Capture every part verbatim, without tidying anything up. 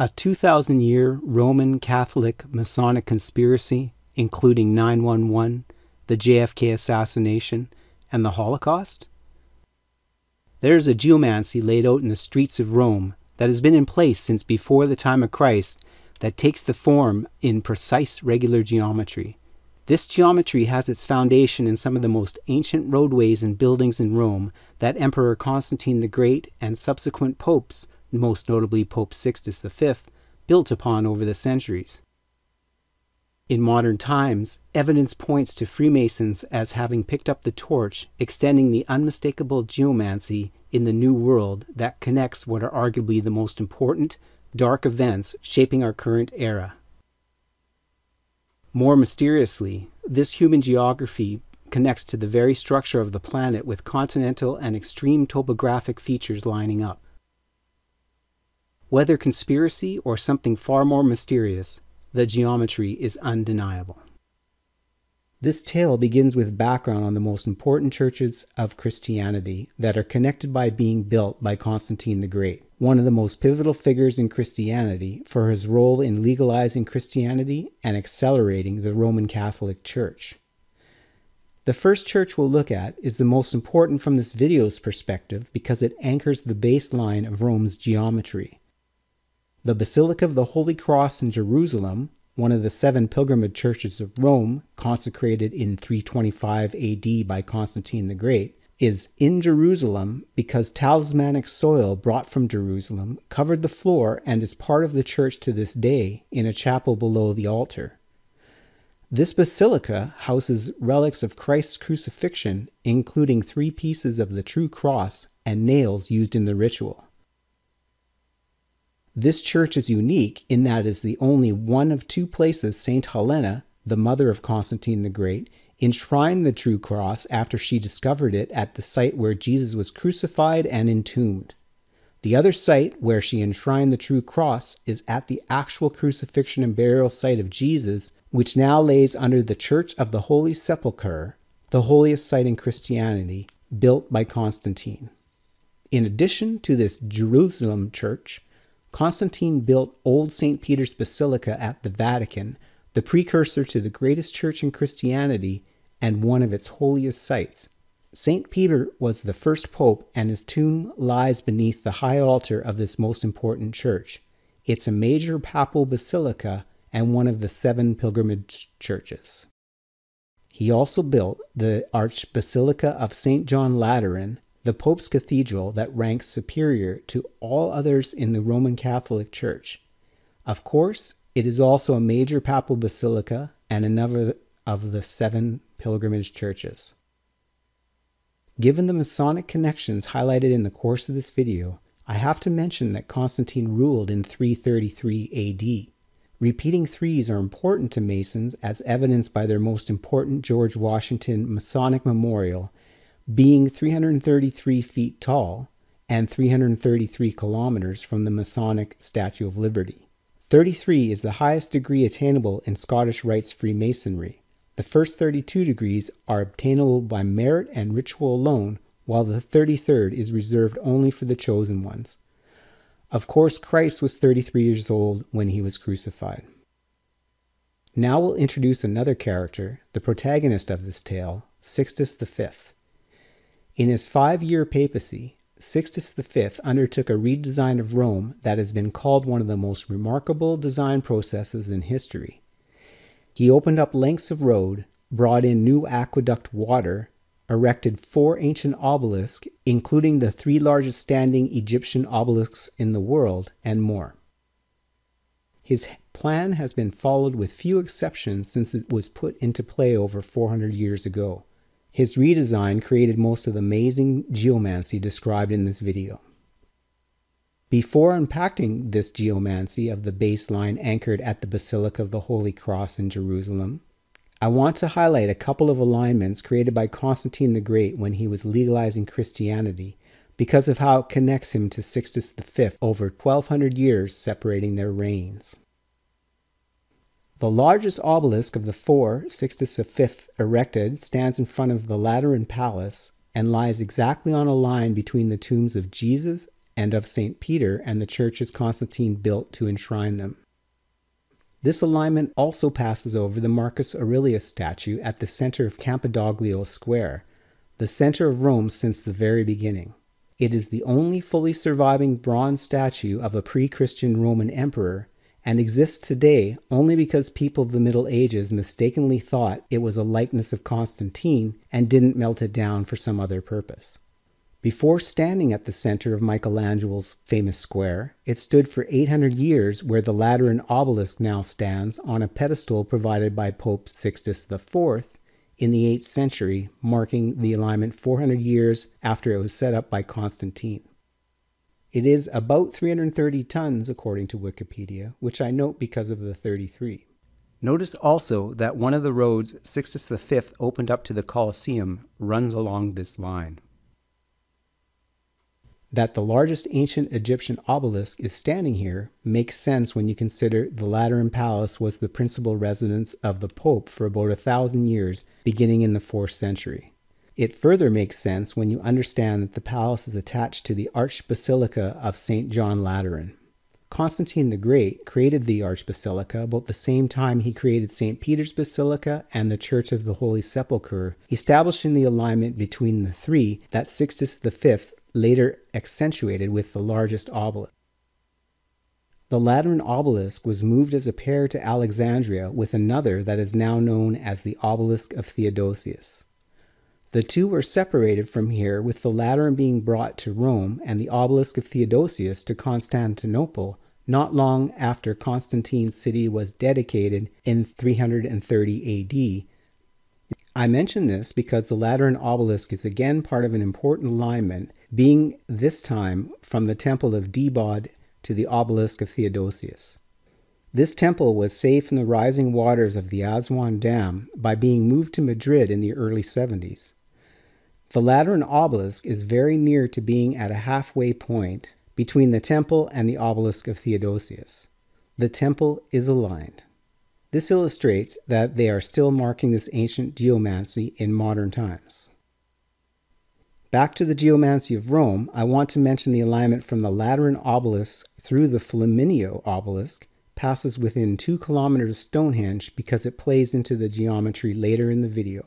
a two thousand year Roman Catholic Masonic conspiracy, including nine one one, the J F K assassination, and the Holocaust? There's a geomancy laid out in the streets of Rome that has been in place since before the time of Christ that takes the form in precise regular geometry. This geometry has its foundation in some of the most ancient roadways and buildings in Rome that Emperor Constantine the Great and subsequent popes, most notably Pope Sixtus the fifth, built upon over the centuries. In modern times, evidence points to Freemasons as having picked up the torch, extending the unmistakable geomancy in the New World that connects what are arguably the most important dark events shaping our current era. More mysteriously, this human geography connects to the very structure of the planet with continental and extreme topographic features lining up. Whether conspiracy or something far more mysterious, the geometry is undeniable. This tale begins with background on the most important churches of Christianity that are connected by being built by Constantine the Great, one of the most pivotal figures in Christianity for his role in legalizing Christianity and accelerating the Roman Catholic Church. The first church we'll look at is the most important from this video's perspective because it anchors the baseline of Rome's geometry. The Basilica of the Holy Cross in Jerusalem, one of the seven pilgrimage churches of Rome, consecrated in three twenty-five A D by Constantine the Great, is in Jerusalem because talismanic soil brought from Jerusalem covered the floor and is part of the church to this day in a chapel below the altar. This basilica houses relics of Christ's crucifixion, including three pieces of the true cross and nails used in the ritual. This church is unique in that it is the only one of two places Saint Helena, the mother of Constantine the Great, enshrined the true cross after she discovered it at the site where Jesus was crucified and entombed. The other site where she enshrined the true cross is at the actual crucifixion and burial site of Jesus, which now lays under the Church of the Holy Sepulchre, the holiest site in Christianity, built by Constantine. In addition to this Jerusalem church, Constantine built Old Saint Peter's Basilica at the Vatican, the precursor to the greatest church in Christianity and one of its holiest sites. Saint Peter was the first pope, and his tomb lies beneath the high altar of this most important church. It's a major papal basilica and one of the seven pilgrimage churches. He also built the Archbasilica of Saint John Lateran, the Pope's Cathedral that ranks superior to all others in the Roman Catholic Church. Of course, it is also a major papal basilica and another of the seven pilgrimage churches. Given the Masonic connections highlighted in the course of this video, I have to mention that Constantine ruled in three thirty-three A D. Repeating threes are important to Masons as evidenced by their most important George Washington Masonic Memorial being three hundred thirty-three feet tall and three hundred thirty-three kilometers from the Masonic Statue of Liberty. thirty-three is the highest degree attainable in Scottish Rites Freemasonry. The first thirty-two degrees are obtainable by merit and ritual alone, while the thirty-third is reserved only for the chosen ones. Of course, Christ was thirty-three years old when he was crucified. Now we'll introduce another character, the protagonist of this tale, Sixtus the fifth. In his five-year papacy, Sixtus the fifth undertook a redesign of Rome that has been called one of the most remarkable design processes in history. He opened up lengths of road, brought in new aqueduct water, erected four ancient obelisks, including the three largest standing Egyptian obelisks in the world, and more. His plan has been followed with few exceptions since it was put into play over four hundred years ago. His redesign created most of the amazing geomancy described in this video. Before unpacking this geomancy of the baseline anchored at the Basilica of the Holy Cross in Jerusalem, I want to highlight a couple of alignments created by Constantine the Great when he was legalizing Christianity because of how it connects him to Sixtus the fifth over twelve hundred years separating their reigns. The largest obelisk of the four Sixtus the fifth erected stands in front of the Lateran Palace and lies exactly on a line between the tombs of Jesus and of Saint Peter and the churches Constantine built to enshrine them. This alignment also passes over the Marcus Aurelius statue at the center of Campidoglio Square, the center of Rome since the very beginning. It is the only fully surviving bronze statue of a pre-Christian Roman emperor and exists today only because people of the Middle Ages mistakenly thought it was a likeness of Constantine and didn't melt it down for some other purpose. Before standing at the center of Michelangelo's famous square, it stood for eight hundred years where the Lateran obelisk now stands on a pedestal provided by Pope Sixtus the Fourth in the eighth century, marking the alignment four hundred years after it was set up by Constantine. It is about three hundred thirty tons according to Wikipedia, which I note because of the thirty-three. Notice also that one of the roads Sixtus the Fifth opened up to the Colosseum runs along this line. That the largest ancient Egyptian obelisk is standing here makes sense when you consider the Lateran Palace was the principal residence of the Pope for about a thousand years, beginning in the fourth century. It further makes sense when you understand that the palace is attached to the Archbasilica of Saint John Lateran. Constantine the Great created the Archbasilica about the same time he created Saint Peter's Basilica and the Church of the Holy Sepulchre, establishing the alignment between the three that Sixtus the Fifth later accentuated with the largest obelisk. The Lateran obelisk was moved as a pair to Alexandria with another that is now known as the Obelisk of Theodosius. The two were separated from here, with the Lateran being brought to Rome and the Obelisk of Theodosius to Constantinople not long after Constantine's city was dedicated in three hundred thirty A D, I mention this because the Lateran obelisk is again part of an important alignment, being this time from the temple of Debod to the obelisk of Theodosius. This temple was saved from the rising waters of the Aswan Dam by being moved to Madrid in the early seventies. The Lateran obelisk is very near to being at a halfway point between the temple and the obelisk of Theodosius. The temple is aligned. This illustrates that they are still marking this ancient geomancy in modern times. Back to the geomancy of Rome, I want to mention the alignment from the Lateran obelisk through the Flaminio obelisk passes within two kilometers of Stonehenge because it plays into the geometry later in the video.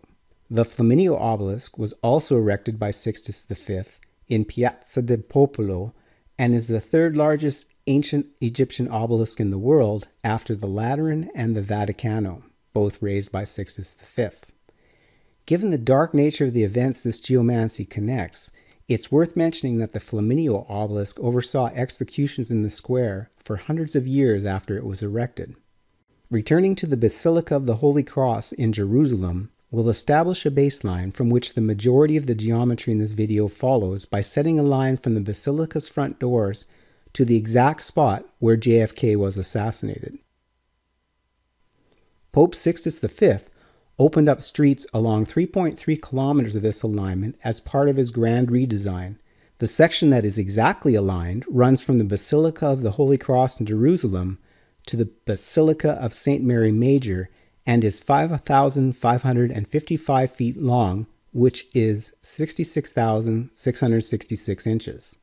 The Flaminio obelisk was also erected by Sixtus the Fifth in Piazza del Popolo and is the third largest ancient Egyptian obelisk in the world after the Lateran and the Vaticano, both raised by Sixtus the Fifth. Given the dark nature of the events this geomancy connects, it's worth mentioning that the Flaminio obelisk oversaw executions in the square for hundreds of years after it was erected. Returning to the Basilica of the Holy Cross in Jerusalem will establish a baseline from which the majority of the geometry in this video follows by setting a line from the basilica's front doors to the exact spot where J F K was assassinated. Pope Sixtus the Fifth opened up streets along three point three kilometers of this alignment as part of his grand redesign. The section that is exactly aligned runs from the Basilica of the Holy Cross in Jerusalem to the Basilica of Saint Mary Major and is five thousand five hundred fifty-five feet long, which is sixty-six thousand six hundred sixty-six inches.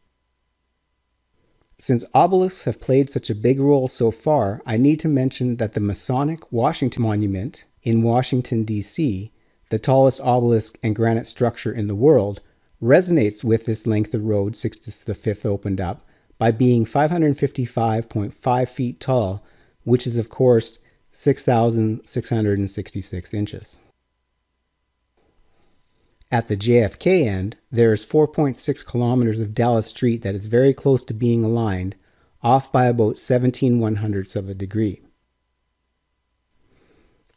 Since obelisks have played such a big role so far, I need to mention that the Masonic Washington Monument in Washington, D C, the tallest obelisk and granite structure in the world, resonates with this length of road Sixtus the Fifth opened up by being five hundred fifty-five point five feet tall, which is of course six thousand six hundred sixty-six inches. At the J F K end, there is four point six kilometers of Dallas Street that is very close to being aligned, off by about seventeen one-hundredths of a degree.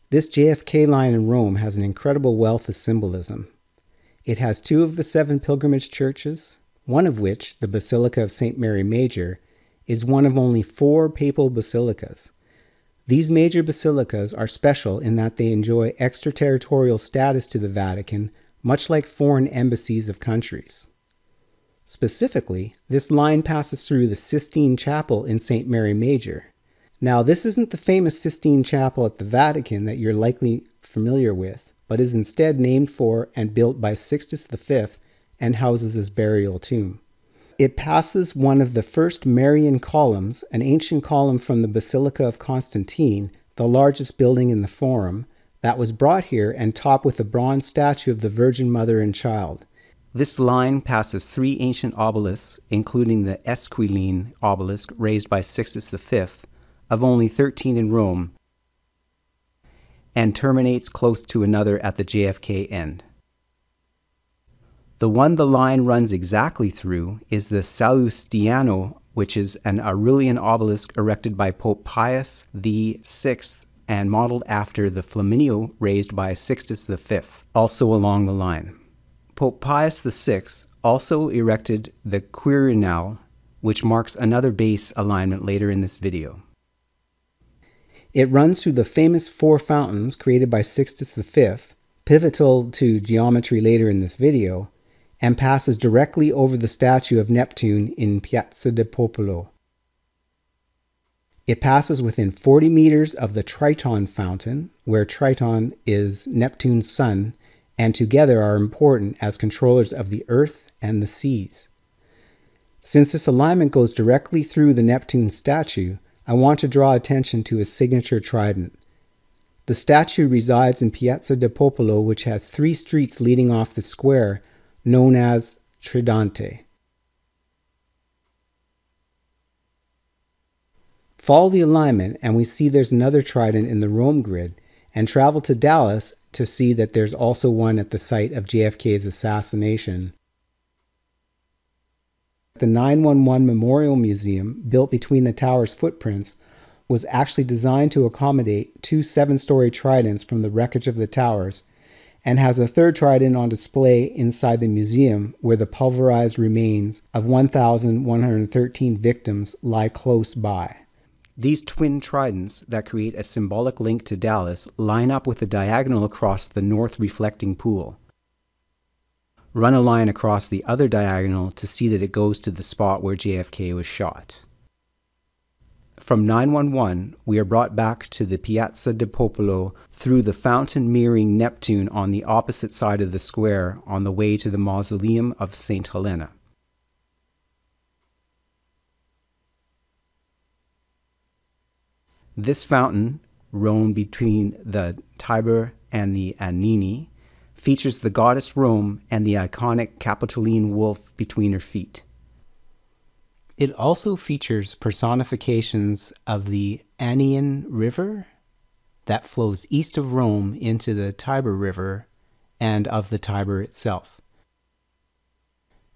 This J F K line in Rome has an incredible wealth of symbolism. It has two of the seven pilgrimage churches, one of which, the Basilica of Saint Mary Major, is one of only four papal basilicas. These major basilicas are special in that they enjoy extraterritorial status to the Vatican, much like foreign embassies of countries. Specifically, this line passes through the Sistine Chapel in Saint Mary Major. Now, this isn't the famous Sistine Chapel at the Vatican that you're likely familiar with, but is instead named for and built by Sixtus the Fifth and houses his burial tomb. It passes one of the first Marian columns, an ancient column from the Basilica of Constantine, the largest building in the Forum, that was brought here and topped with a bronze statue of the Virgin Mother and Child. This line passes three ancient obelisks, including the Esquiline obelisk raised by Sixtus the Fifth, of only thirteen in Rome, and terminates close to another at the J F K end. The one the line runs exactly through is the Sallustiano, which is an Aurelian obelisk erected by Pope Pius the Sixth and modeled after the Flaminio raised by Sixtus the Fifth, also along the line. Pope Pius the Sixth also erected the Quirinal, which marks another base alignment later in this video. It runs through the famous Four Fountains created by Sixtus the Fifth, pivotal to geometry later in this video, and passes directly over the statue of Neptune in Piazza del Popolo. It passes within forty meters of the Triton fountain, where Triton is Neptune's son, and together are important as controllers of the earth and the seas. Since this alignment goes directly through the Neptune statue, I want to draw attention to his signature trident. The statue resides in Piazza del Popolo, which has three streets leading off the square, known as Tridente. Follow the alignment and we see there's another trident in the Rome grid, and travel to Dallas to see that there's also one at the site of J F K's assassination. The nine one one Memorial Museum, built between the tower's footprints, was actually designed to accommodate two seven-story tridents from the wreckage of the towers, and has a third trident on display inside the museum, where the pulverized remains of one thousand one hundred thirteen victims lie close by. These twin tridents that create a symbolic link to Dallas line up with a diagonal across the north reflecting pool. Run a line across the other diagonal to see that it goes to the spot where J F K was shot. From nine one one, we are brought back to the Piazza del Popolo through the fountain mirroring Neptune on the opposite side of the square, on the way to the Mausoleum of Saint Helena. This fountain, Rome between the Tiber and the Anini, features the goddess Rome and the iconic Capitoline wolf between her feet. It also features personifications of the Anian River that flows east of Rome into the Tiber River, and of the Tiber itself.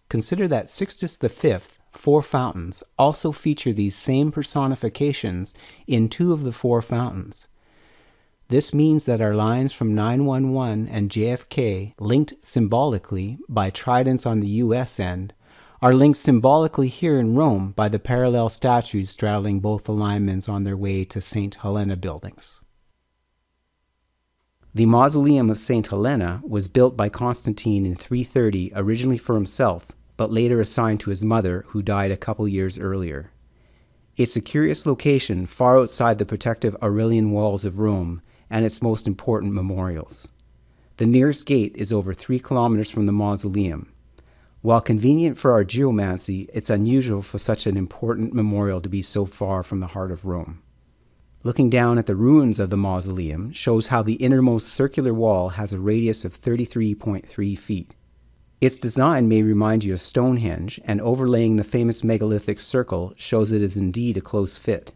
Consider that Sixtus the Fifth's Four Fountains also feature these same personifications in two of the Four Fountains. This means that our lines from nine one one and J F K, linked symbolically by tridents on the U S end, are linked symbolically here in Rome by the parallel statues straddling both alignments on their way to Saint Helena buildings. The Mausoleum of Saint Helena was built by Constantine in three thirty, originally for himself, but later assigned to his mother, who died a couple years earlier. It's a curious location far outside the protective Aurelian walls of Rome and its most important memorials. The nearest gate is over three kilometers from the mausoleum. While convenient for our geomancy, it's unusual for such an important memorial to be so far from the heart of Rome. Looking down at the ruins of the mausoleum shows how the innermost circular wall has a radius of thirty-three point three feet. Its design may remind you of Stonehenge, and overlaying the famous megalithic circle shows it is indeed a close fit.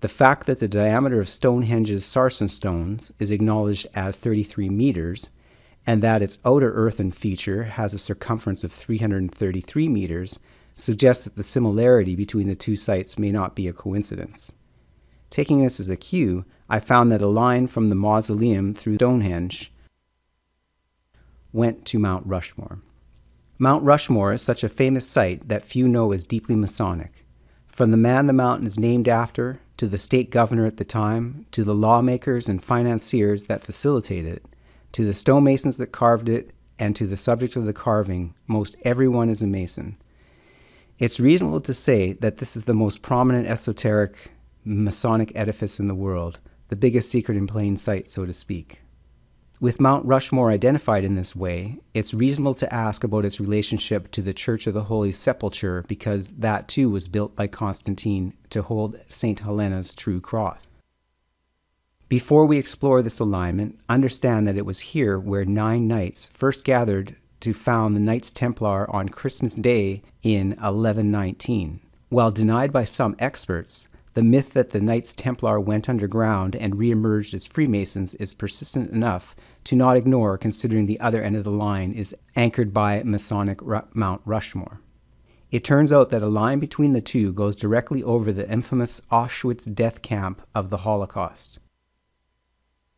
The fact that the diameter of Stonehenge's sarsen stones is acknowledged as thirty-three meters, and that its outer earthen feature has a circumference of three hundred thirty-three meters, suggests that the similarity between the two sites may not be a coincidence. Taking this as a cue, I found that a line from the mausoleum through Stonehenge went to Mount Rushmore. Mount Rushmore is such a famous site that few know is deeply Masonic. From the man the mountain is named after, to the state governor at the time, to the lawmakers and financiers that facilitated it, to the stonemasons that carved it, and to the subject of the carving, most everyone is a Mason. It's reasonable to say that this is the most prominent esoteric Masonic edifice in the world, the biggest secret in plain sight, so to speak. With Mount Rushmore identified in this way, it's reasonable to ask about its relationship to the Church of the Holy Sepulchre, because that too was built by Constantine to hold Saint Helena's true cross. Before we explore this alignment, understand that it was here where nine knights first gathered to found the Knights Templar on Christmas Day in eleven nineteen. While denied by some experts, the myth that the Knights Templar went underground and reemerged as Freemasons is persistent enough to not ignore, considering the other end of the line is anchored by Masonic Mount Rushmore. It turns out that a line between the two goes directly over the infamous Auschwitz death camp of the Holocaust.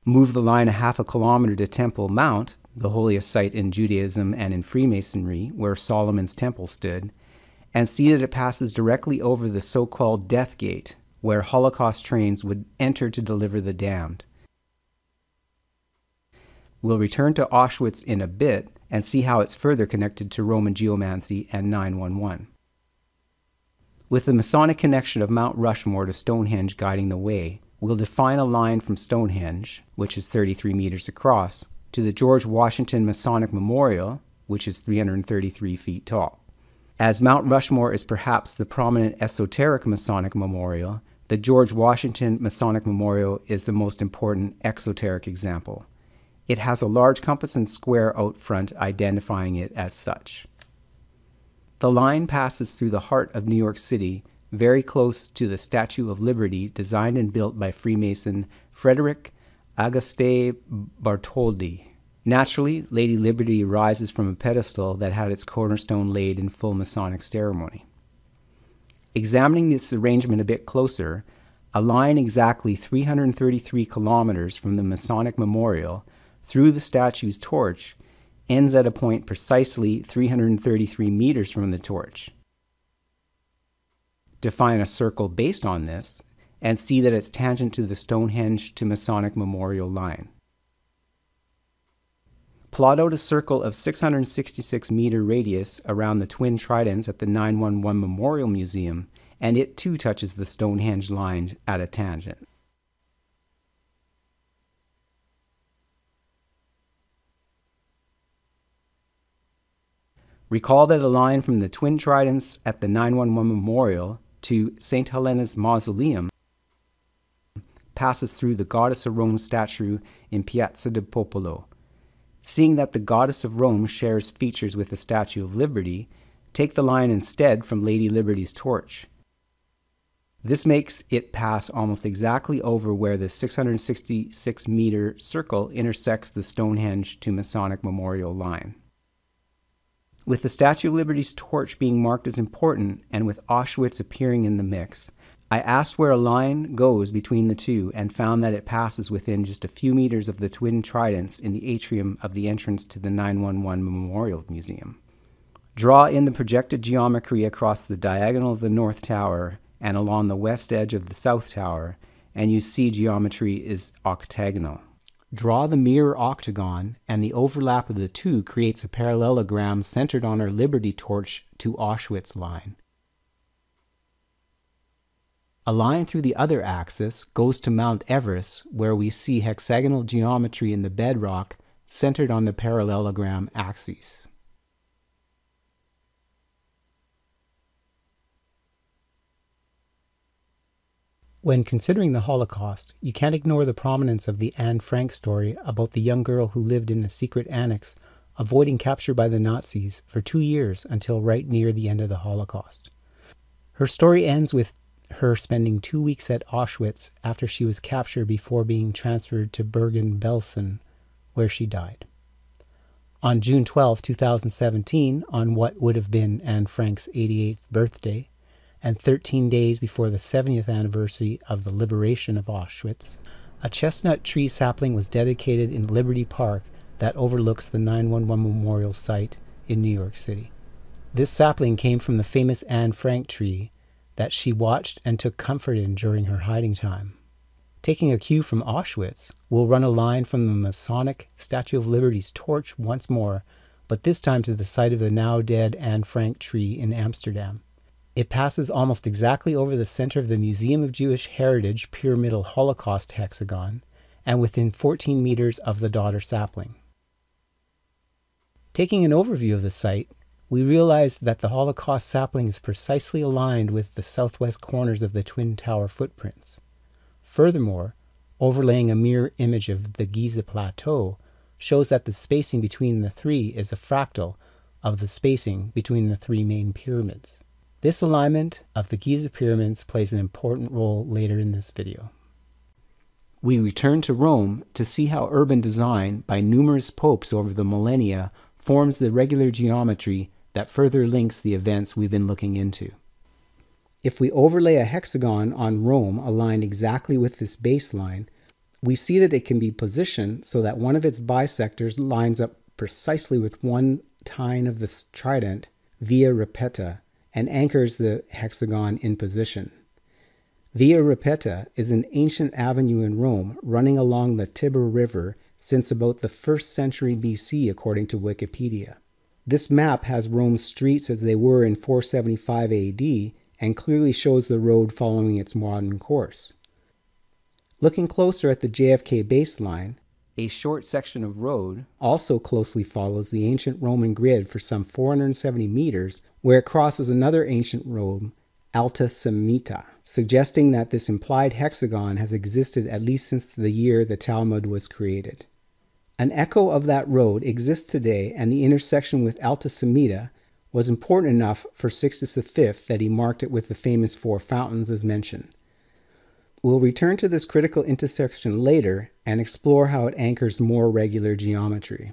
Move the line a half a kilometer to Temple Mount, the holiest site in Judaism and in Freemasonry, where Solomon's Temple stood, and see that it passes directly over the so-called Death Gate, where Holocaust trains would enter to deliver the damned. We'll return to Auschwitz in a bit and see how it's further connected to Roman geomancy and nine one one. With the Masonic connection of Mount Rushmore to Stonehenge guiding the way, we'll define a line from Stonehenge, which is thirty-three meters across, to the George Washington Masonic Memorial, which is three hundred thirty-three feet tall. As Mount Rushmore is perhaps the prominent esoteric Masonic memorial, the George Washington Masonic Memorial is the most important exoteric example. It has a large compass and square out front identifying it as such. The line passes through the heart of New York City, very close to the Statue of Liberty designed and built by Freemason Frederick Auguste Bartholdi. Naturally, Lady Liberty rises from a pedestal that had its cornerstone laid in full Masonic ceremony. Examining this arrangement a bit closer, a line exactly three hundred thirty-three kilometers from the Masonic Memorial through the statue's torch ends at a point precisely three hundred thirty-three meters from the torch. Define a circle based on this and see that it's tangent to the Stonehenge to Masonic Memorial line. Plot out a circle of six hundred sixty-six meter radius around the twin tridents at the nine one one Memorial Museum, and it too touches the Stonehenge line at a tangent. Recall that a line from the twin tridents at the nine one one Memorial to Saint Helena's Mausoleum passes through the Goddess of Rome statue in Piazza del Popolo. Seeing that the Goddess of Rome shares features with the Statue of Liberty, take the line instead from Lady Liberty's torch. This makes it pass almost exactly over where the six hundred sixty-six meter circle intersects the Stonehenge to Masonic Memorial line. With the Statue of Liberty's torch being marked as important, and with Auschwitz appearing in the mix, I asked where a line goes between the two and found that it passes within just a few meters of the twin tridents in the atrium of the entrance to the nine one one Memorial Museum. Draw in the projected geometry across the diagonal of the North Tower and along the west edge of the South Tower, and you see geometry is octagonal. Draw the mirror octagon, and the overlap of the two creates a parallelogram centered on our Liberty torch to Auschwitz line. A line through the other axis goes to Mount Everest, where we see hexagonal geometry in the bedrock centered on the parallelogram axis. When considering the Holocaust, you can't ignore the prominence of the Anne Frank story about the young girl who lived in a secret annex, avoiding capture by the Nazis for two years until right near the end of the Holocaust. Her story ends with her spending two weeks at Auschwitz after she was captured before being transferred to Bergen-Belsen, where she died. On June twelfth two thousand seventeen, on what would have been Anne Frank's eighty-eighth birthday, and thirteen days before the seventieth anniversary of the liberation of Auschwitz, a chestnut tree sapling was dedicated in Liberty Park that overlooks the nine one one Memorial site in New York City. This sapling came from the famous Anne Frank tree that she watched and took comfort in during her hiding time. Taking a cue from Auschwitz, we'll run a line from the Masonic Statue of Liberty's torch once more, but this time to the site of the now-dead Anne Frank tree in Amsterdam. It passes almost exactly over the center of the Museum of Jewish Heritage pyramidal Holocaust hexagon, and within fourteen meters of the daughter sapling. Taking an overview of the site, we realized that the Holocaust sapling is precisely aligned with the southwest corners of the Twin Tower footprints. Furthermore, overlaying a mirror image of the Giza Plateau shows that the spacing between the three is a fractal of the spacing between the three main pyramids. This alignment of the Giza pyramids plays an important role later in this video. We return to Rome to see how urban design by numerous popes over the millennia forms the regular geometry that further links the events we've been looking into. If we overlay a hexagon on Rome aligned exactly with this baseline, we see that it can be positioned so that one of its bisectors lines up precisely with one tine of the trident via repeta and anchors the hexagon in position. Via Repeta is an ancient avenue in Rome running along the Tiber River since about the first century B C according to Wikipedia. This map has Rome's streets as they were in four seventy-five A D and clearly shows the road following its modern course. Looking closer at the J F K baseline, a short section of road also closely follows the ancient Roman grid for some four hundred seventy meters where it crosses another ancient road, Alta Semita, suggesting that this implied hexagon has existed at least since the year the Talmud was created. An echo of that road exists today, and the intersection with Alta Semita was important enough for Sixtus the Fifth that he marked it with the famous Four Fountains as mentioned. We'll return to this critical intersection later and explore how it anchors more regular geometry.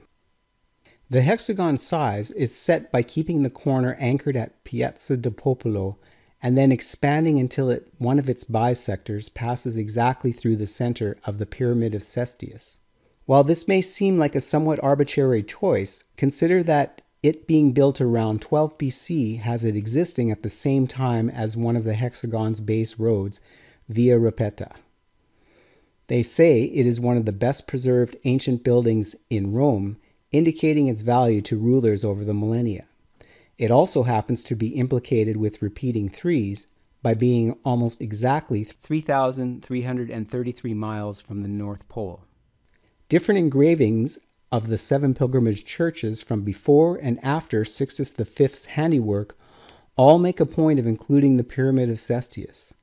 The hexagon size is set by keeping the corner anchored at Piazza del Popolo and then expanding until it, one of its bisectors passes exactly through the center of the Pyramid of Cestius. While this may seem like a somewhat arbitrary choice, consider that it being built around twelve B C has it existing at the same time as one of the hexagon's base roads, Via Repeta. They say it is one of the best preserved ancient buildings in Rome, indicating its value to rulers over the millennia. It also happens to be implicated with repeating threes by being almost exactly three thousand three hundred thirty-three miles from the North Pole. Different engravings of the seven pilgrimage churches from before and after Sixtus the Fifth's handiwork all make a point of including the Pyramid of Cestius.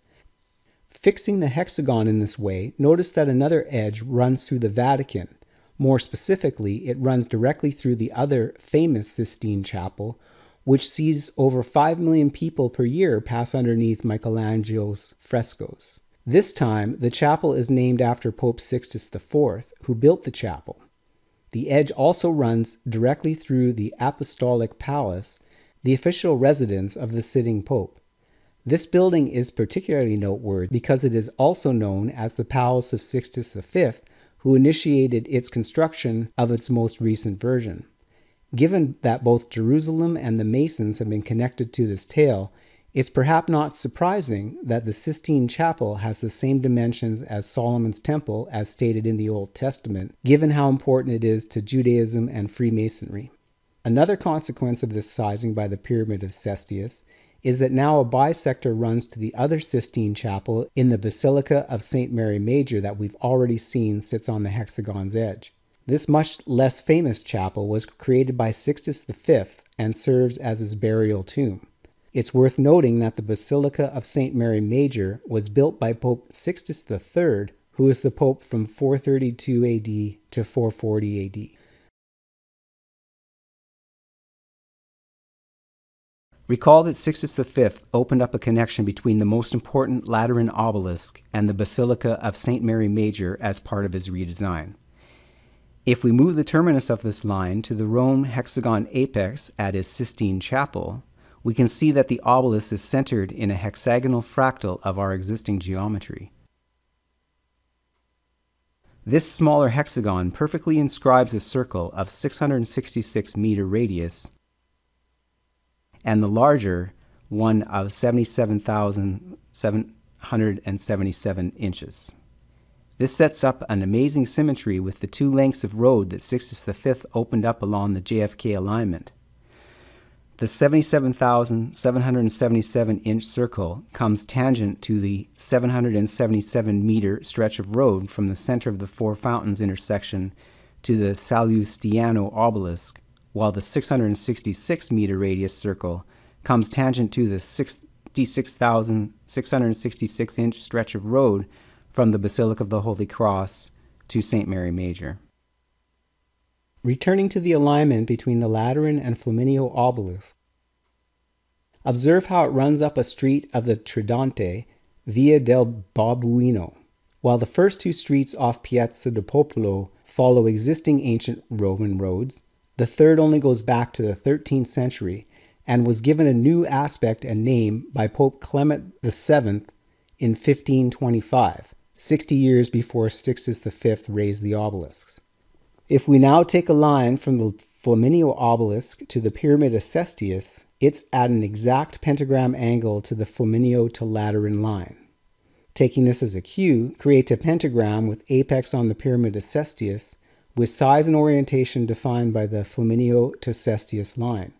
Fixing the hexagon in this way, notice that another edge runs through the Vatican. More specifically, it runs directly through the other famous Sistine Chapel, which sees over five million people per year pass underneath Michelangelo's frescoes. This time, the chapel is named after Pope Sixtus the Fourth, who built the chapel. The edge also runs directly through the Apostolic Palace, the official residence of the sitting pope. This building is particularly noteworthy because it is also known as the Palace of Sixtus the Fifth, who initiated its construction of its most recent version. Given that both Jerusalem and the Masons have been connected to this tale, it's perhaps not surprising that the Sistine Chapel has the same dimensions as Solomon's Temple as stated in the Old Testament, given how important it is to Judaism and Freemasonry. Another consequence of this sizing by the Pyramid of Cestius is that now a bisector runs to the other Sistine Chapel in the Basilica of Saint Mary Major that we've already seen sits on the hexagon's edge. This much less famous chapel was created by Sixtus the Fifth and serves as his burial tomb. It's worth noting that the Basilica of Saint Mary Major was built by Pope Sixtus the Third, who was the pope from four thirty-two A D to four forty A D. Recall that Sixtus the Fifth opened up a connection between the most important Lateran obelisk and the Basilica of Saint Mary Major as part of his redesign. If we move the terminus of this line to the Rome hexagon apex at its Sistine Chapel, we can see that the obelisk is centered in a hexagonal fractal of our existing geometry. This smaller hexagon perfectly inscribes a circle of six hundred sixty-six meter radius and the larger one of seventy-seven thousand seven hundred seventy-seven inches. This sets up an amazing symmetry with the two lengths of road that Sixtus the Fifth opened up along the J F K alignment. The seventy-seven thousand seven hundred seventy-seven inch circle comes tangent to the seven hundred seventy-seven meter stretch of road from the center of the Four Fountains intersection to the Sallustiano obelisk, while the six hundred sixty-six meter radius circle comes tangent to the sixty-six thousand six hundred sixty-six inch stretch of road from the Basilica of the Holy Cross to Saint Mary Major. Returning to the alignment between the Lateran and Flaminio obelisks, observe how it runs up a street of the Tridente, Via del Babuino, while the first two streets off Piazza del Popolo follow existing ancient Roman roads. The third only goes back to the thirteenth century and was given a new aspect and name by Pope Clement the seventh in fifteen twenty-five, sixty years before Sixtus the Fifth raised the obelisks. If we now take a line from the Flaminio obelisk to the Pyramid of Cestius, it's at an exact pentagram angle to the Flaminio to Lateran line. Taking this as a cue, create a pentagram with apex on the Pyramid of Cestius, with size and orientation defined by the Flaminio to Cestius line.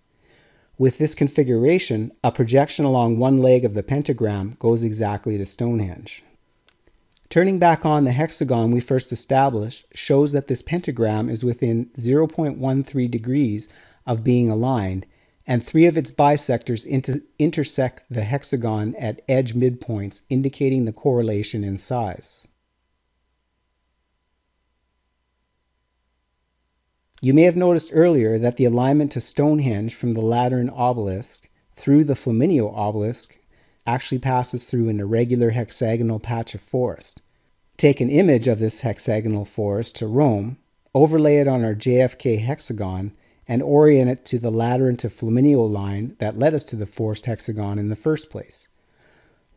With this configuration, a projection along one leg of the pentagram goes exactly to Stonehenge. Turning back on the hexagon we first established shows that this pentagram is within zero point one three degrees of being aligned, and three of its bisectors inter intersect the hexagon at edge midpoints, indicating the correlation in size. You may have noticed earlier that the alignment to Stonehenge from the Lateran obelisk through the Flaminio obelisk actually passes through an irregular hexagonal patch of forest. Take an image of this hexagonal forest to Rome, overlay it on our J F K hexagon, and orient it to the Lateran to Flaminio line that led us to the forest hexagon in the first place.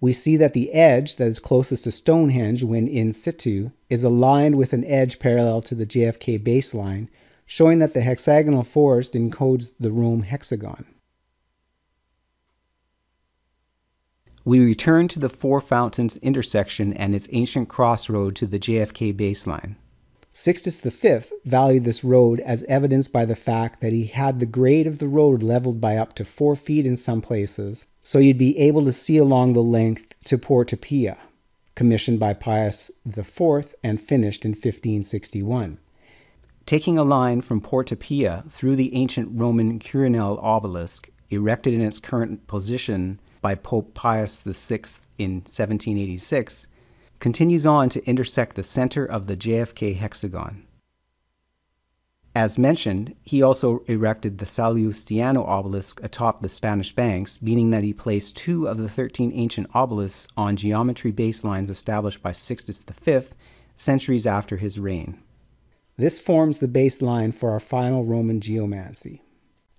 We see that the edge that is closest to Stonehenge when in situ is aligned with an edge parallel to the J F K baseline, showing that the hexagonal forest encodes the Rome hexagon. We return to the Four Fountains intersection and its ancient crossroad to the J F K baseline. Sixtus the Fifth valued this road as evidenced by the fact that he had the grade of the road leveled by up to four feet in some places, so you'd be able to see along the length to Porta Pia, commissioned by Pius the Fourth and finished in fifteen sixty-one. Taking a line from Porta Pia through the ancient Roman Quirinal obelisk, erected in its current position by Pope Pius the Sixth in seventeen eighty-six, continues on to intersect the center of the J F K hexagon. As mentioned, he also erected the Sallustiano obelisk atop the Spanish banks, meaning that he placed two of the thirteen ancient obelisks on geometry baselines established by Sixtus the Fifth, centuries after his reign. This forms the baseline for our final Roman geomancy.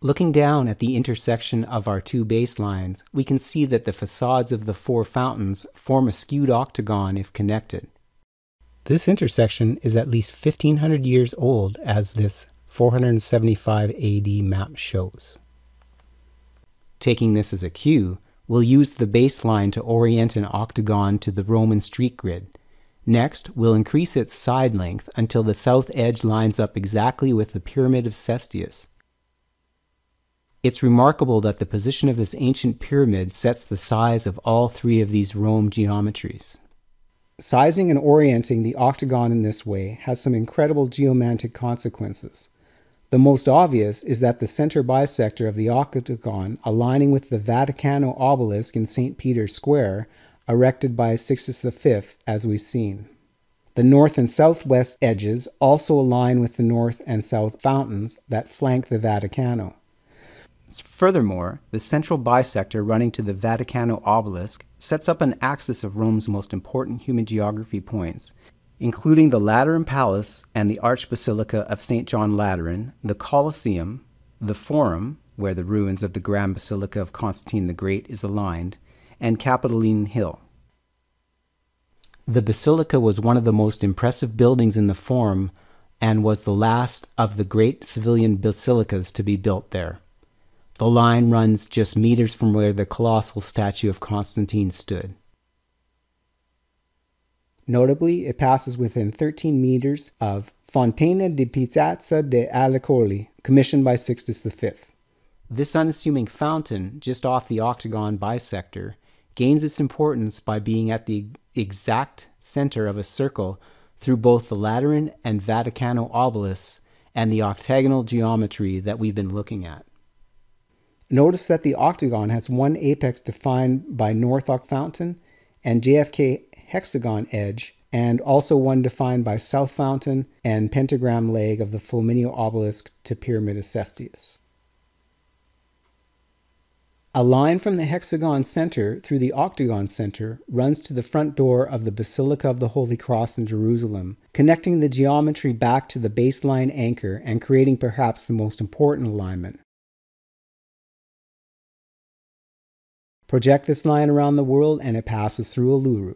Looking down at the intersection of our two baselines, we can see that the facades of the Four Fountains form a skewed octagon if connected. This intersection is at least fifteen hundred years old, as this four seventy-five A D map shows. Taking this as a cue, we'll use the baseline to orient an octagon to the Roman street grid. Next, we'll increase its side length until the south edge lines up exactly with the Pyramid of Cestius. It's remarkable that the position of this ancient pyramid sets the size of all three of these Rome geometries. Sizing and orienting the octagon in this way has some incredible geomantic consequences. The most obvious is that the center bisector of the octagon aligning with the Vaticano obelisk in Saint Peter's Square, erected by Sixtus the Fifth, as we've seen. The north and southwest edges also align with the north and south fountains that flank the Vaticano. Furthermore, the central bisector running to the Vaticano obelisk sets up an axis of Rome's most important human geography points, including the Lateran Palace and the Archbasilica of Saint John Lateran, the Colosseum, the Forum, where the ruins of the Grand Basilica of Constantine the Great is aligned, and Capitoline Hill. The basilica was one of the most impressive buildings in the Forum and was the last of the great civilian basilicas to be built there. The line runs just meters from where the colossal statue of Constantine stood. Notably, it passes within thirteen meters of Fontana di Piazza de Alicoli, commissioned by Sixtus the Fifth. This unassuming fountain, just off the octagon bisector, gains its importance by being at the exact center of a circle through both the Lateran and Vaticano obelisks and the octagonal geometry that we've been looking at. Notice that the octagon has one apex defined by Norfolk Fountain and J F K hexagon edge, and also one defined by South Fountain and pentagram leg of the Flaminio obelisk to Pyramid of Cestius. A line from the hexagon center through the octagon center runs to the front door of the Basilica of the Holy Cross in Jerusalem, connecting the geometry back to the baseline anchor and creating perhaps the most important alignment. Project this line around the world and it passes through Uluru.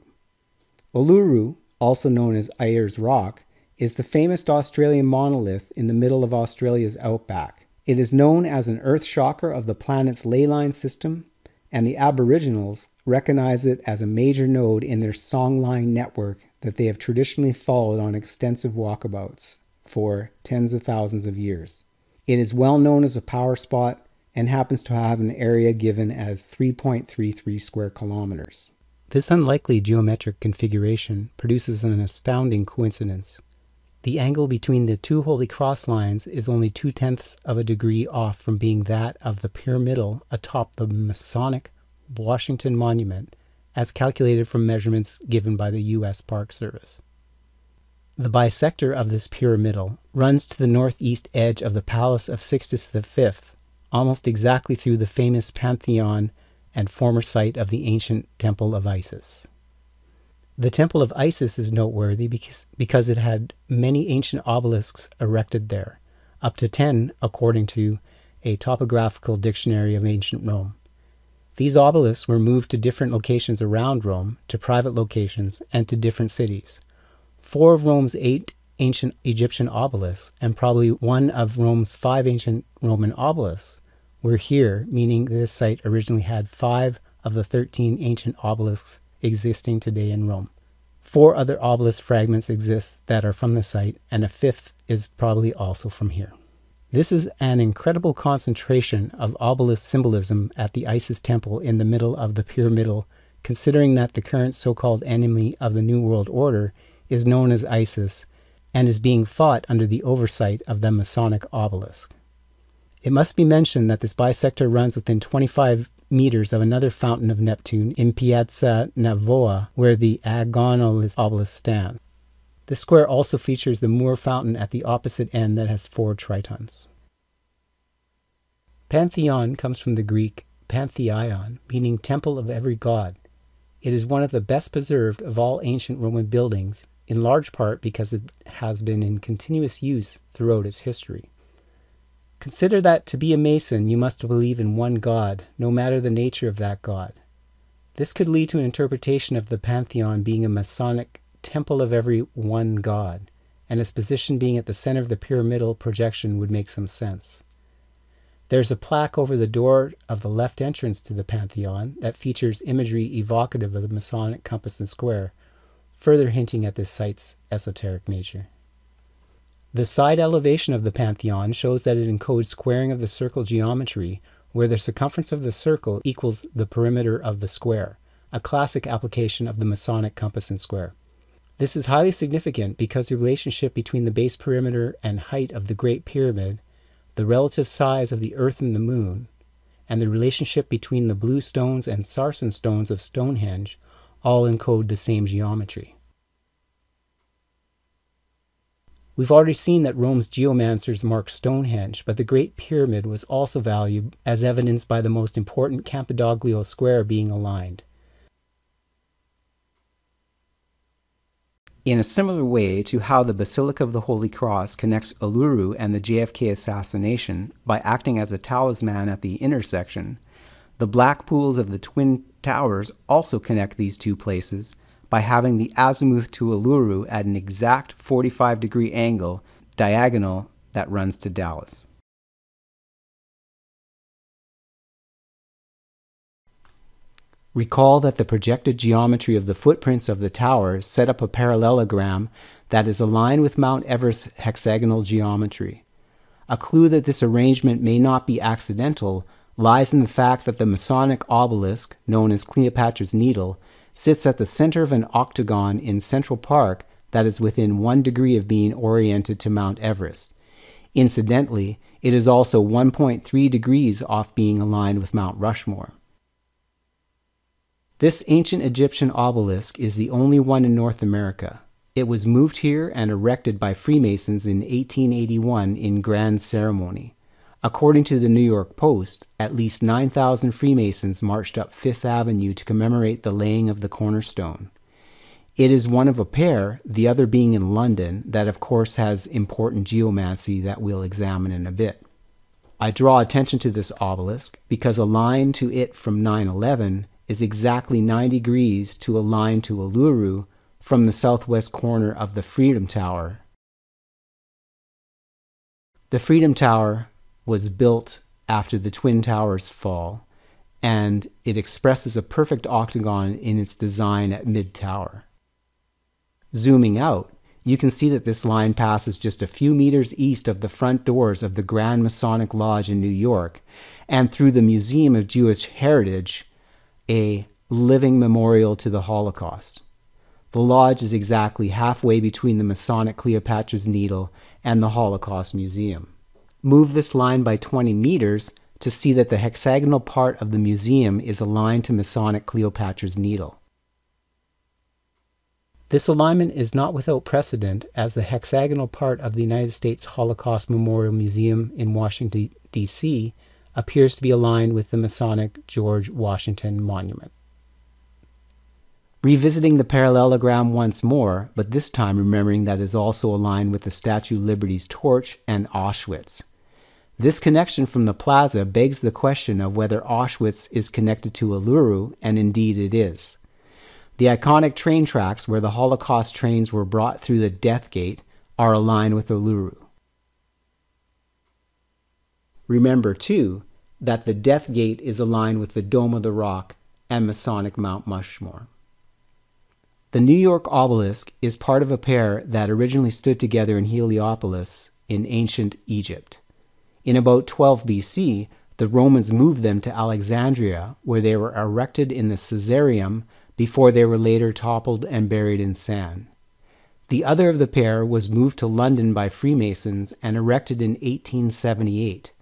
Uluru, also known as Ayers Rock, is the famous Australian monolith in the middle of Australia's outback. It is known as an earth shocker of the planet's ley line system, and the Aboriginals recognize it as a major node in their songline network that they have traditionally followed on extensive walkabouts for tens of thousands of years. It is well known as a power spot and happens to have an area given as three point three three square kilometers. This unlikely geometric configuration produces an astounding coincidence. The angle between the two Holy Cross lines is only two-tenths of a degree off from being that of the pyramidal atop the Masonic Washington Monument, as calculated from measurements given by the U S Park Service. The bisector of this pyramidal runs to the northeast edge of the Palace of Sixtus the Fifth, almost exactly through the famous Pantheon and former site of the ancient Temple of Isis. The Temple of Isis is noteworthy because, because it had many ancient obelisks erected there, up to ten according to a topographical dictionary of ancient Rome. These obelisks were moved to different locations around Rome, to private locations, and to different cities. Four of Rome's eight ancient Egyptian obelisks, and probably one of Rome's five ancient Roman obelisks, were here, meaning this site originally had five of the thirteen ancient obelisks existing today in Rome. Four other obelisk fragments exist that are from the site, and a fifth is probably also from here. This is an incredible concentration of obelisk symbolism at the Isis temple in the middle of the pyramidal, considering that the current so-called enemy of the New World Order is known as Isis and is being fought under the oversight of the Masonic obelisk. It must be mentioned that this bisector runs within twenty-five meters of another fountain of Neptune in Piazza Navoa, where the Agonalis obelisk stands. This square also features the Moore fountain at the opposite end that has four tritons. Pantheon comes from the Greek pantheion, meaning temple of every god. It is one of the best preserved of all ancient Roman buildings, in large part because it has been in continuous use throughout its history. Consider that to be a Mason, you must believe in one God, no matter the nature of that God. This could lead to an interpretation of the Pantheon being a Masonic temple of every one God, and its position being at the center of the pyramidal projection would make some sense. There's a plaque over the door of the left entrance to the Pantheon that features imagery evocative of the Masonic compass and square, further hinting at this site's esoteric nature. The side elevation of the Pantheon shows that it encodes squaring of the circle geometry, where the circumference of the circle equals the perimeter of the square, a classic application of the Masonic compass and square. This is highly significant because the relationship between the base perimeter and height of the Great Pyramid, the relative size of the Earth and the Moon, and the relationship between the blue stones and sarsen stones of Stonehenge all encode the same geometry. We've already seen that Rome's geomancers marked Stonehenge, but the Great Pyramid was also valued, as evidenced by the most important Campidoglio Square being aligned. In a similar way to how the Basilica of the Holy Cross connects Uluru and the J F K assassination by acting as a talisman at the intersection, the black pools of the Twin Towers also connect these two places by having the azimuth to Uluru at an exact forty-five degree angle, diagonal, that runs to Dallas. Recall that the projected geometry of the footprints of the tower set up a parallelogram that is aligned with Mount Everest's hexagonal geometry. A clue that this arrangement may not be accidental lies in the fact that the Masonic obelisk, known as Cleopatra's Needle, sits at the center of an octagon in Central Park that is within one degree of being oriented to Mount Everest. Incidentally, it is also one point three degrees off being aligned with Mount Rushmore. This ancient Egyptian obelisk is the only one in North America. It was moved here and erected by Freemasons in eighteen eighty-one in grand ceremony. According to the New York Post, at least nine thousand Freemasons marched up Fifth Avenue to commemorate the laying of the cornerstone. It is one of a pair, the other being in London, that of course has important geomancy that we'll examine in a bit. I draw attention to this obelisk because a line to it from nine eleven is exactly ninety degrees to a line to Uluru from the southwest corner of the Freedom Tower. The Freedom Tower was built after the Twin Towers fall, and it expresses a perfect octagon in its design at mid-tower. Zooming out, you can see that this line passes just a few meters east of the front doors of the Grand Masonic Lodge in New York, and through the Museum of Jewish Heritage, a living memorial to the Holocaust. The lodge is exactly halfway between the Masonic Cleopatra's Needle and the Holocaust Museum. Move this line by twenty meters to see that the hexagonal part of the museum is aligned to Masonic Cleopatra's Needle. This alignment is not without precedent, as the hexagonal part of the United States Holocaust Memorial Museum in Washington, D C appears to be aligned with the Masonic George Washington Monument. Revisiting the parallelogram once more, but this time remembering that it is also aligned with the Statue of Liberty's torch and Auschwitz. This connection from the plaza begs the question of whether Auschwitz is connected to Uluru, and indeed it is. The iconic train tracks where the Holocaust trains were brought through the Death Gate are aligned with Uluru. Remember, too, that the Death Gate is aligned with the Dome of the Rock and Masonic Mount Rushmore. The New York obelisk is part of a pair that originally stood together in Heliopolis in ancient Egypt. In about twelve B C, the Romans moved them to Alexandria, where they were erected in the Caesareum before they were later toppled and buried in sand. The other of the pair was moved to London by Freemasons and erected in eighteen seventy-eight.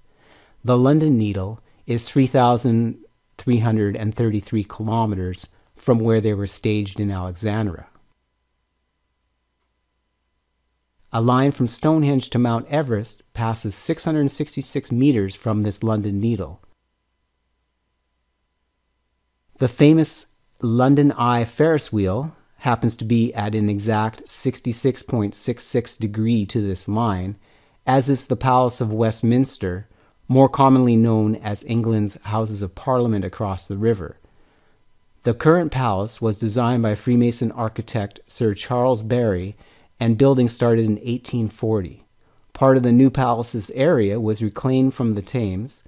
The London Needle is three thousand three hundred thirty-three kilometers from where they were staged in Alexandria. A line from Stonehenge to Mount Everest passes six hundred sixty-six meters from this London Needle. The famous London Eye Ferris wheel happens to be at an exact sixty-six point six six degree to this line, as is the Palace of Westminster, more commonly known as England's Houses of Parliament across the river. The current palace was designed by Freemason architect Sir Charles Barry, and building started in eighteen forty. Part of the new palace's area was reclaimed from the Thames,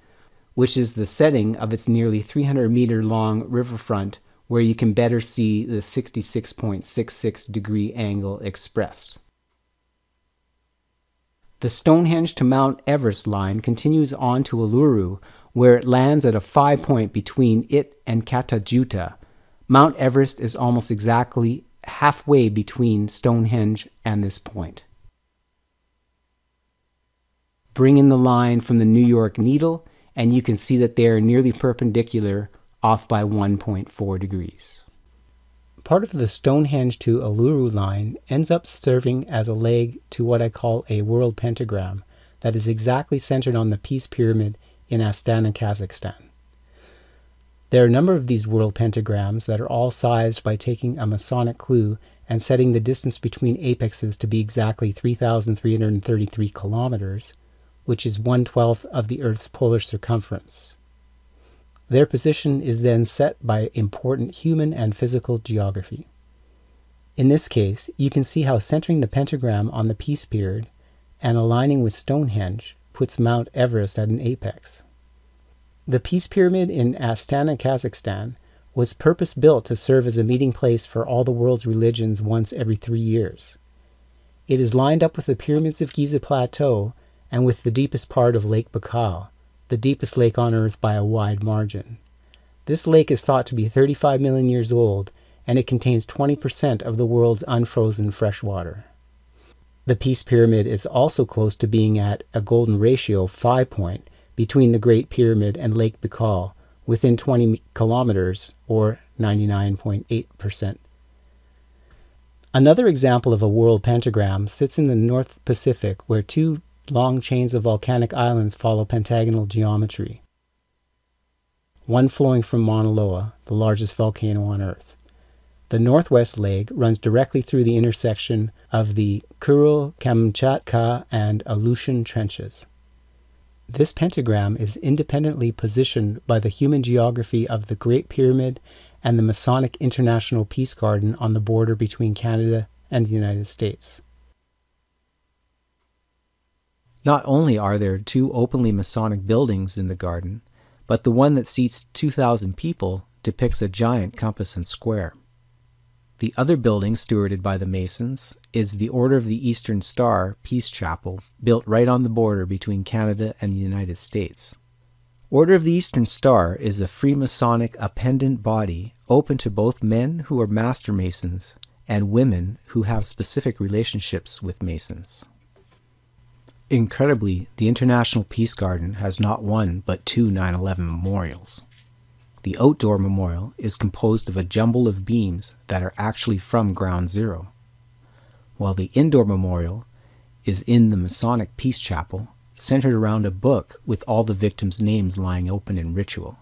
which is the setting of its nearly three hundred meter long riverfront, where you can better see the sixty-six point six six degree angle expressed. The Stonehenge to Mount Everest line continues on to Uluru, where it lands at a five point between it and Katajuta. Mount Everest is almost exactly halfway between Stonehenge and this point. Bring in the line from the New York Needle, and you can see that they are nearly perpendicular, off by one point four degrees. Part of the Stonehenge to Uluru line ends up serving as a leg to what I call a world pentagram that is exactly centered on the Peace Pyramid in Astana, Kazakhstan. There are a number of these world pentagrams that are all sized by taking a Masonic clue and setting the distance between apexes to be exactly three thousand three hundred thirty-three kilometers, which is one twelfth of the Earth's polar circumference. Their position is then set by important human and physical geography. In this case, you can see how centering the pentagram on the Peace Pyramid and aligning with Stonehenge puts Mount Everest at an apex. The Peace Pyramid in Astana, Kazakhstan was purpose-built to serve as a meeting place for all the world's religions once every three years. It is lined up with the pyramids of Giza Plateau and with the deepest part of Lake Baikal, the deepest lake on Earth by a wide margin. This lake is thought to be thirty-five million years old, and it contains twenty percent of the world's unfrozen freshwater. The Peace Pyramid is also close to being at a golden ratio five point between the Great Pyramid and Lake Baikal, within twenty kilometers, or ninety-nine point eight percent. Another example of a world pentagram sits in the North Pacific, where two long chains of volcanic islands follow pentagonal geometry, one flowing from Mauna Loa, the largest volcano on Earth. The northwest leg runs directly through the intersection of the Kuril-Kamchatka and Aleutian Trenches. This pentagram is independently positioned by the human geography of the Great Pyramid and the Masonic International Peace Garden on the border between Canada and the United States. Not only are there two openly Masonic buildings in the garden, but the one that seats two thousand people depicts a giant compass and square. The other building stewarded by the Masons is the Order of the Eastern Star Peace Chapel, built right on the border between Canada and the United States. Order of the Eastern Star is a Freemasonic appendant body open to both men who are Master Masons and women who have specific relationships with Masons. Incredibly, the International Peace Garden has not one but two nine eleven memorials. The outdoor memorial is composed of a jumble of beams that are actually from Ground Zero, while the indoor memorial is in the Masonic Peace Chapel, centered around a book with all the victims' names lying open in ritual.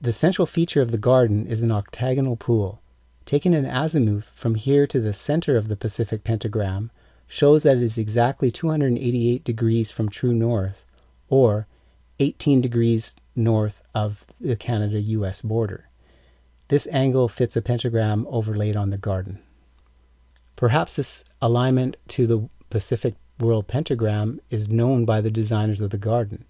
The central feature of the garden is an octagonal pool. Taken in azimuth from here to the center of the Pacific pentagram, shows that it is exactly two hundred eighty-eight degrees from true north, or eighteen degrees north of the Canada U S border. This angle fits a pentagram overlaid on the garden. Perhaps this alignment to the Pacific world pentagram is known by the designers of the garden.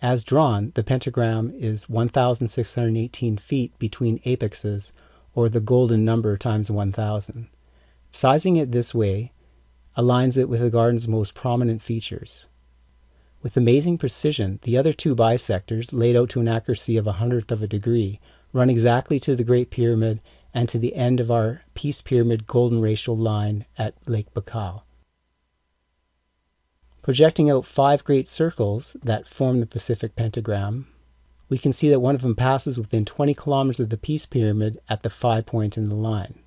As drawn, the pentagram is one thousand six hundred eighteen feet between apexes, or the golden number times one thousand. Sizing it this way aligns it with the garden's most prominent features. With amazing precision, the other two bisectors, laid out to an accuracy of a hundredth of a degree, run exactly to the Great Pyramid and to the end of our Peace Pyramid golden ratio line at Lake Baikal. Projecting out five great circles that form the Pacific pentagram, we can see that one of them passes within twenty kilometers of the Peace Pyramid at the five point in the line.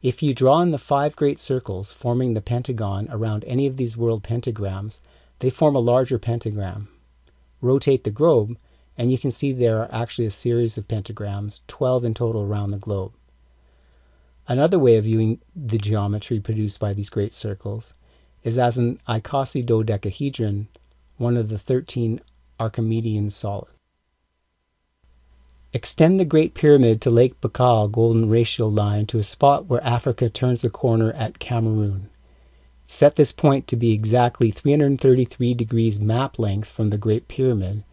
If you draw in the five great circles forming the pentagon around any of these world pentagrams, they form a larger pentagram. Rotate the globe, and you can see there are actually a series of pentagrams, twelve in total around the globe. Another way of viewing the geometry produced by these great circles is as an icosahedron, one of the thirteen Archimedean solids. Extend the Great Pyramid to Lake Baikal golden ratio line to a spot where Africa turns the corner at Cameroon. Set this point to be exactly three hundred thirty-three degrees map length from the Great Pyramid,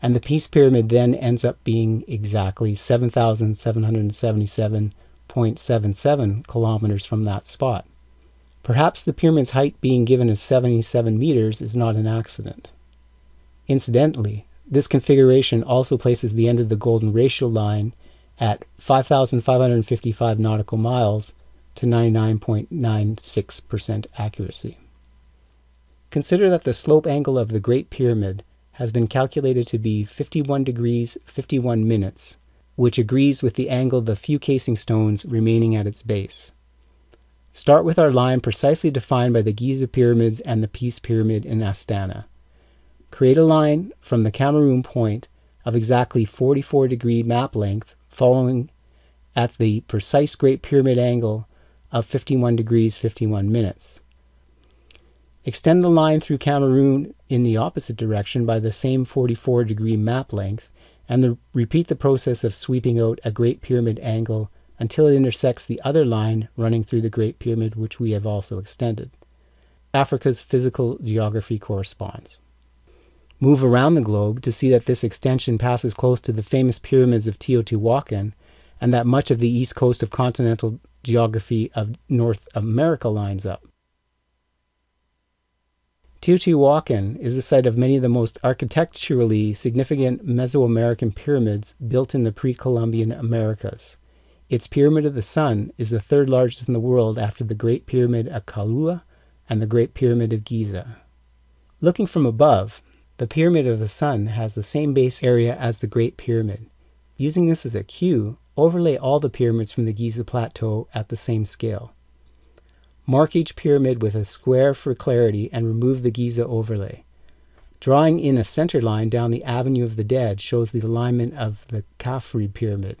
and the Peace Pyramid then ends up being exactly seven thousand seven hundred seventy-seven point seven seven kilometers from that spot. Perhaps the pyramid's height being given as seventy-seven meters is not an accident. Incidentally, this configuration also places the end of the golden ratio line at five thousand five hundred fifty-five nautical miles to ninety-nine point nine six percent accuracy. Consider that the slope angle of the Great Pyramid has been calculated to be fifty-one degrees, fifty-one minutes, which agrees with the angle of the few casing stones remaining at its base. Start with our line precisely defined by the Giza pyramids and the Peace Pyramid in Astana. Create a line from the Cameroon point of exactly forty-four degree map length following at the precise Great Pyramid angle of fifty-one degrees, fifty-one minutes. Extend the line through Cameroon in the opposite direction by the same forty-four degree map length, and the, repeat the process of sweeping out a Great Pyramid angle until it intersects the other line running through the Great Pyramid, which we have also extended. Africa's physical geography corresponds. Move around the globe to see that this extension passes close to the famous pyramids of Teotihuacan, and that much of the east coast of continental geography of North America lines up. Tier two Walk-In is the site of many of the most architecturally significant Mesoamerican pyramids built in the pre-Columbian Americas. Its Pyramid of the Sun is the third largest in the world after the Great Pyramid at Kailua and the Great Pyramid of Giza. Looking from above, the Pyramid of the Sun has the same base area as the Great Pyramid. Using this as a cue, overlay all the pyramids from the Giza Plateau at the same scale. Mark each pyramid with a square for clarity and remove the Giza overlay. Drawing in a center line down the Avenue of the Dead shows the alignment of the Khafre Pyramid.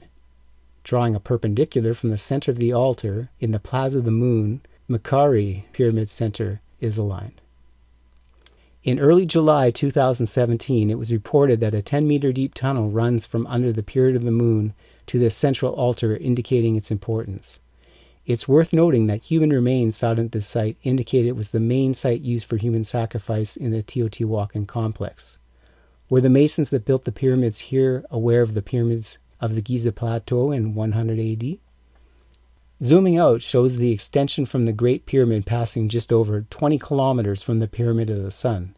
Drawing a perpendicular from the center of the altar in the Plaza of the Moon, Mercari Pyramid Center is aligned. In early July two thousand seventeen, it was reported that a ten meter deep tunnel runs from under the Pyramid of the Moon to this central altar, indicating its importance. It's worth noting that human remains found at this site indicate it was the main site used for human sacrifice in the Teotihuacan complex. Were the Masons that built the pyramids here aware of the pyramids of the Giza Plateau in one hundred A D? Zooming out shows the extension from the Great Pyramid passing just over twenty kilometers from the Pyramid of the Sun.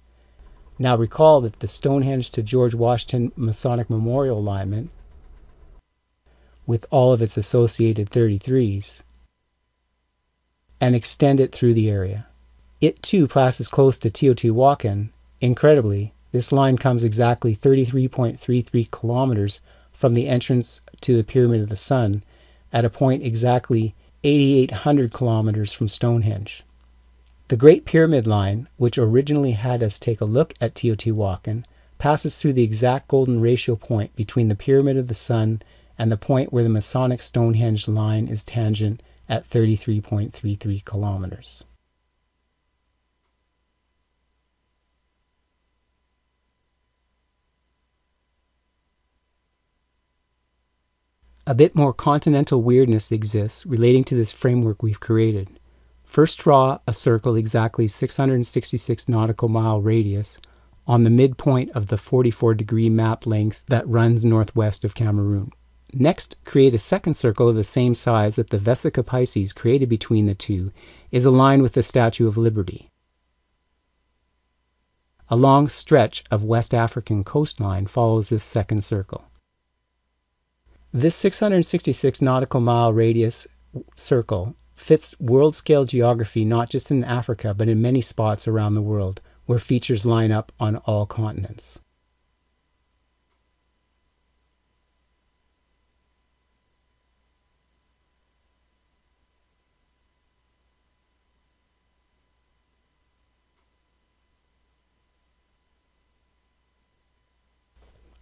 Now recall that the Stonehenge to George Washington Masonic Memorial alignment, with all of its associated thirty-threes, and extend it through the area. It too passes close to Teotihuacan. Incredibly, this line comes exactly thirty-three point three three kilometers from the entrance to the Pyramid of the Sun, at a point exactly eighty-eight hundred kilometers from Stonehenge. The Great Pyramid Line, which originally had us take a look at Teotihuacan, passes through the exact golden ratio point between the Pyramid of the Sun and the point where the Masonic Stonehenge line is tangent at thirty-three point three three kilometers. A bit more continental weirdness exists relating to this framework we've created. First, draw a circle exactly six hundred sixty-six nautical mile radius on the midpoint of the forty-four degree map length that runs northwest of Cameroon. Next, create a second circle of the same size that the Vesica Pisces created between the two is aligned with the Statue of Liberty. A long stretch of West African coastline follows this second circle. This six hundred sixty-six nautical mile radius circle fits world-scale geography not just in Africa but in many spots around the world where features line up on all continents.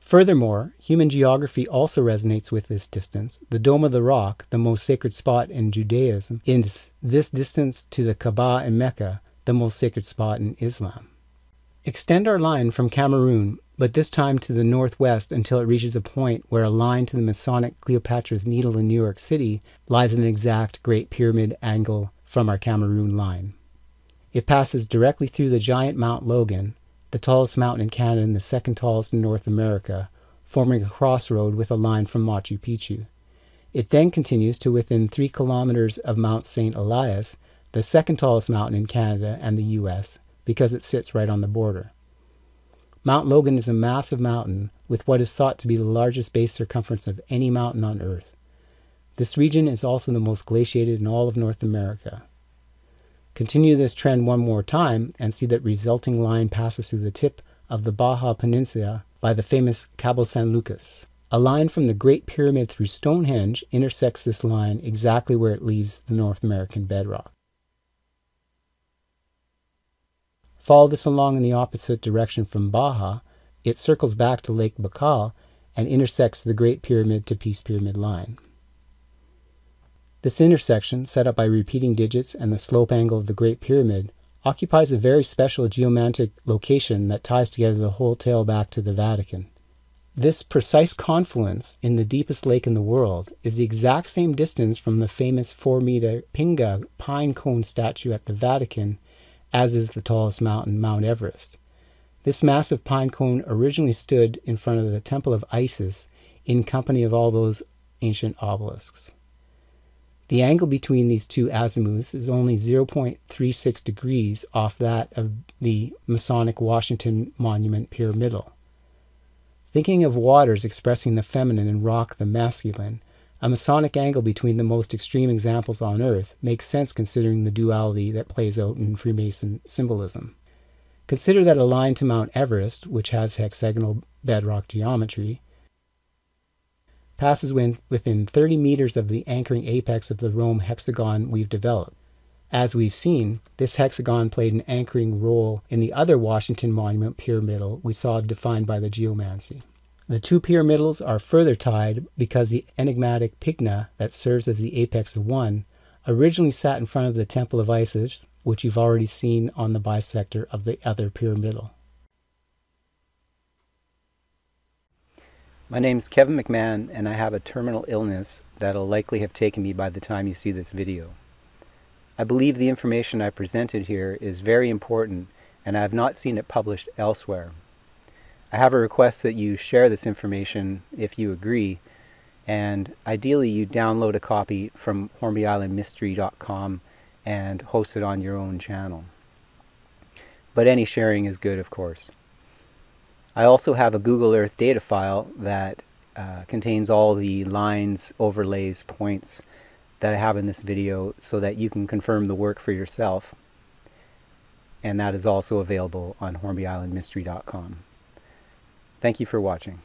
Furthermore, human geography also resonates with this distance. The Dome of the Rock, the most sacred spot in Judaism, is this distance to the Kaaba in Mecca, the most sacred spot in Islam. Extend our line from Cameroon, but this time to the northwest until it reaches a point where a line to the Masonic Cleopatra's Needle in New York City lies at an exact Great Pyramid angle from our Cameroon line. It passes directly through the giant Mount Logan, the tallest mountain in Canada and the second tallest in North America, forming a crossroad with a line from Machu Picchu. It then continues to within three kilometers of Mount Saint Elias, the second tallest mountain in Canada and the U S, because it sits right on the border. Mount Logan is a massive mountain with what is thought to be the largest base circumference of any mountain on Earth. This region is also the most glaciated in all of North America. Continue this trend one more time and see that resulting line passes through the tip of the Baja Peninsula by the famous Cabo San Lucas. A line from the Great Pyramid through Stonehenge intersects this line exactly where it leaves the North American bedrock. Follow this along in the opposite direction from Baja. It circles back to Lake Baikal and intersects the Great Pyramid to Peace Pyramid line. This intersection, set up by repeating digits and the slope angle of the Great Pyramid, occupies a very special geomantic location that ties together the whole tale back to the Vatican. This precise confluence in the deepest lake in the world is the exact same distance from the famous four meter Pinga pine cone statue at the Vatican as is the tallest mountain, Mount Everest. This massive pine cone originally stood in front of the Temple of Isis in company of all those ancient obelisks. The angle between these two azimuths is only zero point three six degrees off that of the Masonic Washington Monument pyramidal. Thinking of waters expressing the feminine and rock the masculine, a Masonic angle between the most extreme examples on Earth makes sense considering the duality that plays out in Freemason symbolism. Consider that a line to Mount Everest, which has hexagonal bedrock geometry, passes within thirty meters of the anchoring apex of the Rome hexagon we've developed. As we've seen, this hexagon played an anchoring role in the other Washington Monument pyramidal we saw defined by the geomancy. The two pyramidals are further tied because the enigmatic pigna that serves as the apex of one originally sat in front of the Temple of Isis, which you've already seen on the bisector of the other pyramidal. My name's Kevin McMahon, and I have a terminal illness that'll likely have taken me by the time you see this video. I believe the information I presented here is very important, and I have not seen it published elsewhere. I have a request that you share this information if you agree, and ideally you download a copy from Hornby Island Mystery dot com and host it on your own channel. But any sharing is good, of course. I also have a Google Earth data file that uh, contains all the lines, overlays, points that I have in this video so that you can confirm the work for yourself. And that is also available on Hornby Island Mystery dot com. Thank you for watching.